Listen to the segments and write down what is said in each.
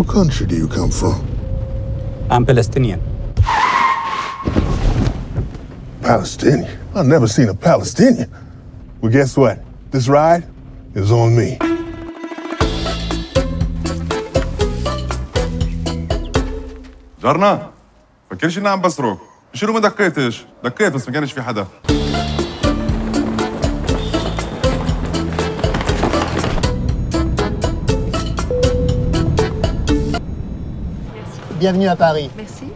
What country do you come from? I'm Palestinian. Palestinian? I've never seen a Palestinian. Well, guess what? This ride is on me. جرنا فكرش اني عم بسرق شنو ما دقيتش دقيت بس ما كانش في حدا Bienvenue à Paris. Merci.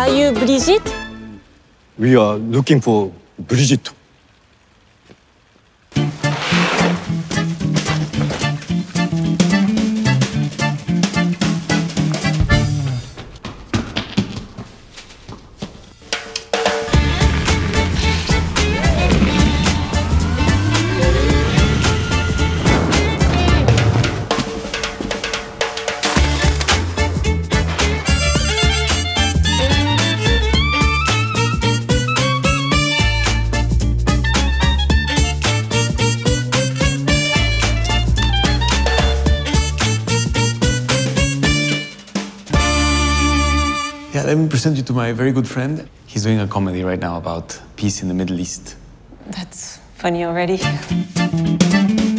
Are you Brigitte? We are looking for Brigitte. Yeah, let me present you to my very good friend. He's doing a comedy right now about peace in the Middle East. That's funny already.